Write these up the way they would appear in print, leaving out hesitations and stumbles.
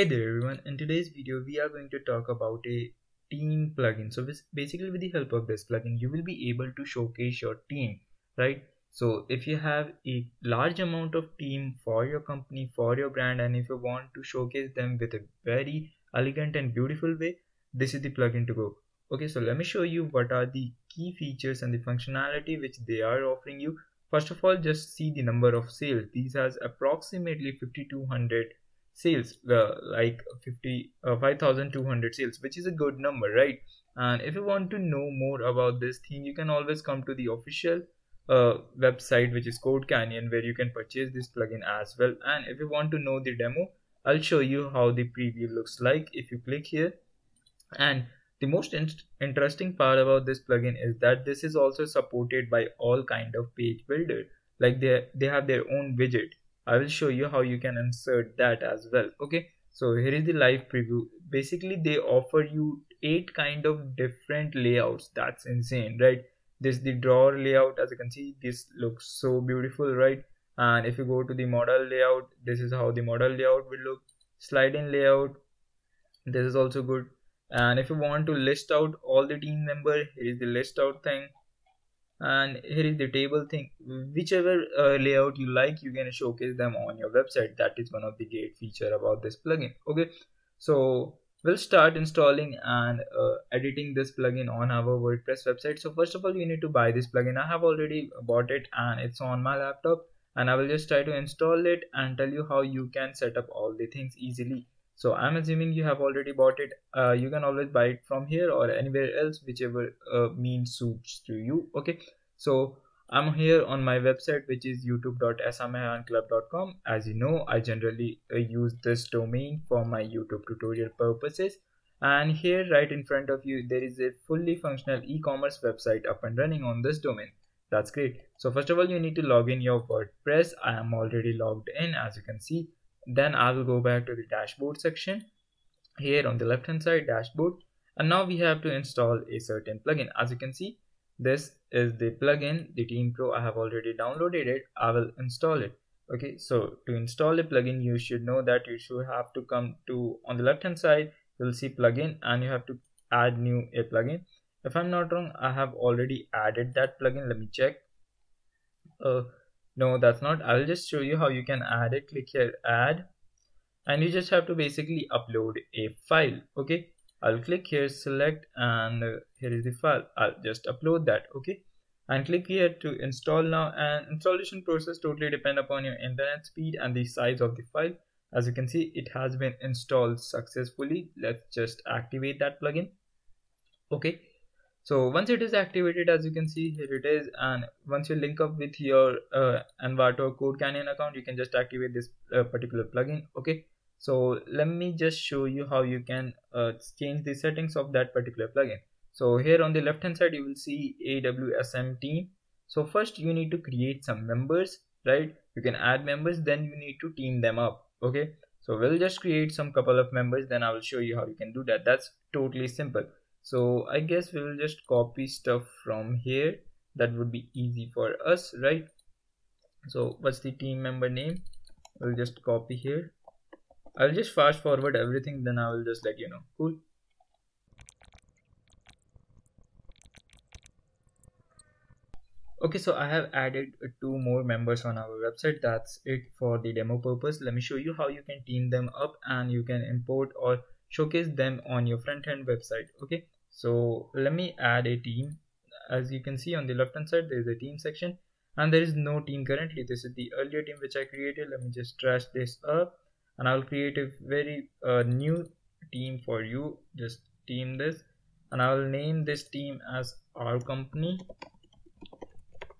Hey there everyone, in today's video we are going to talk about a team plugin. So basically with the help of this plugin you will be able to showcase your team, right? So if you have a large amount of team for your company, for your brand, and if you want to showcase them with a very elegant and beautiful way, this is the plugin to go. Okay, so let me show you what are the key features and the functionality which they are offering you. First of all, just see the number of sales. These has approximately 5200 sales, like 5200 sales, which is a good number, right? And if you want to know more about this theme, you can always come to the official website, which is Code Canyon, where you can purchase this plugin as well. And if you want to know the demo, I'll show you how the preview looks like if you click here. And the most interesting part about this plugin is that this is also supported by all kind of page builder, like they have their own widget. I will show you how you can insert that as well. Okay, so here is the live preview. Basically they offer you 8 kind of different layouts. That's insane, right? This is the drawer layout. As you can see, this looks so beautiful, right? And if you go to the model layout, this is how the model layout will look. Slide-in layout, this is also good. And if you want to list out all the team member, here is the list out thing. And here is the table thing. Whichever layout you like, you can showcase them on your website. That is one of the great feature about this plugin. Okay, so we'll start installing and editing this plugin on our WordPress website. So first of all, you need to buy this plugin. I have already bought it and it's on my laptop, and I will just try to install it and tell you how you can set up all the things easily. So I'm assuming you have already bought it. You can always buy it from here or anywhere else, whichever mean suits to you. Okay, so I'm here on my website, which is youtube.srmehranclub.com. As you know, I generally use this domain for my YouTube tutorial purposes. And here right in front of you, there is a fully functional e-commerce website up and running on this domain. That's great. So first of all, you need to log in your WordPress. I am already logged in, as you can see. Then I will go back to the dashboard section. Here on the left hand side, dashboard, and now we have to install a certain plugin. As you can see, this is the plugin, the Team Pro. I have already downloaded it. I will install it. Okay, so to install a plugin, you should know that you should have to come to, on the left hand side you'll see plugin, and you have to add new a plugin. If I'm not wrong, I have already added that plugin. Let me check. No, that's not. I'll just show you how you can add it. Click here, add, and you just have to basically upload a file. Okay, I'll click here, select, and here is the file. I'll just upload that. Okay, and click here to install now. And installation process totally depend upon your internet speed and the size of the file. As you can see, it has been installed successfully. Let's just activate that plugin. Okay, so once it is activated, as you can see, here it is. And once you link up with your Envato Code Canyon account, you can just activate this particular plugin. Okay, so let me just show you how you can change the settings of that particular plugin. So here on the left hand side, you will see AWSM team. So first you need to create some members, right? You can add members, then you need to team them up. Okay, so we'll just create some couple of members, then I will show you how you can do that. That's totally simple. So I guess we will just copy stuff from here. That would be easy for us, right? So what's the team member name? We'll just copy here. I'll just fast forward everything, then I will just let you know. Cool. Okay, so I have added 2 more members on our website. That's it for the demo purpose. Let me show you how you can team them up and you can import or showcase them on your front-end website. Okay, so let me add a team. As you can see on the left-hand side, there is a team section, and there is no team currently. This is the earlier team which I created. Let me just trash this up, and I'll create a very new team for you. Just team this, and I'll name this team as our company.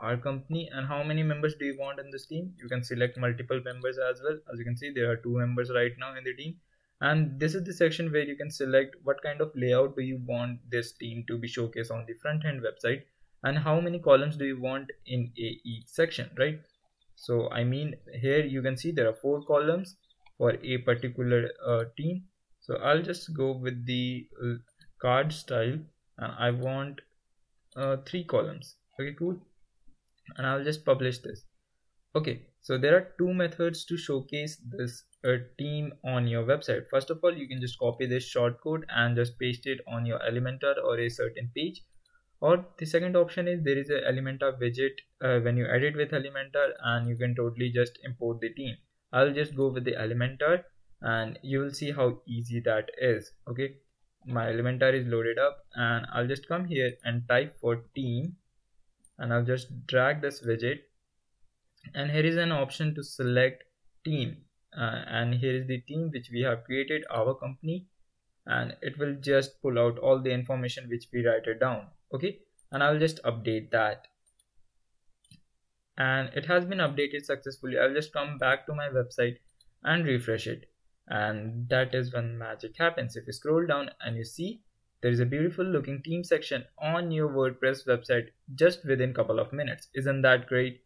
And how many members do you want in this team? You can select multiple members as well. As you can see, there are 2 members right now in the team. And this is the section where you can select what kind of layout do you want this team to be showcased on the front end website, and how many columns do you want in each section, right? So I mean, here you can see there are 4 columns for a particular team. So I'll just go with the card style, and I want 3 columns. Okay, cool. And I'll just publish this. Okay, so there are two methods to showcase this theme on your website. First of all, you can just copy this shortcode and just paste it on your Elementor or a certain page. Or the second option is there is an Elementor widget when you edit with Elementor, and you can totally just import the theme. I'll just go with the Elementor and you will see how easy that is. Okay, my Elementor is loaded up and I'll just come here and type for theme and I'll just drag this widget, and here is an option to select theme, and here is the theme which we have created, our company, and it will just pull out all the information which we write it down. Okay, and I'll just update that, and it has been updated successfully. I'll just come back to my website and refresh it, and that is when magic happens. If you scroll down and you see, there is a beautiful looking theme section on your WordPress website just within a couple of minutes. Isn't that great?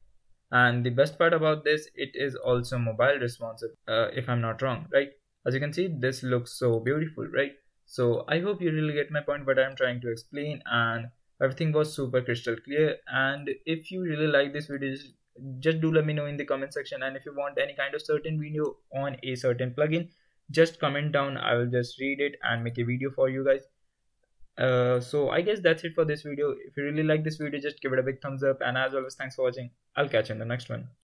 And the best part about this, it is also mobile responsive, if I'm not wrong, right? As you can see, this looks so beautiful, right? So I hope you really get my point what I'm trying to explain, and everything was super crystal clear. And if you really like this video, just do let me know in the comment section. And if you want any kind of certain video on a certain plugin, just comment down. I will just read it and make a video for you guys. So I guess that's it for this video. If you really like this video, just give it a big thumbs up, and as always, thanks for watching. I'll catch you in the next one.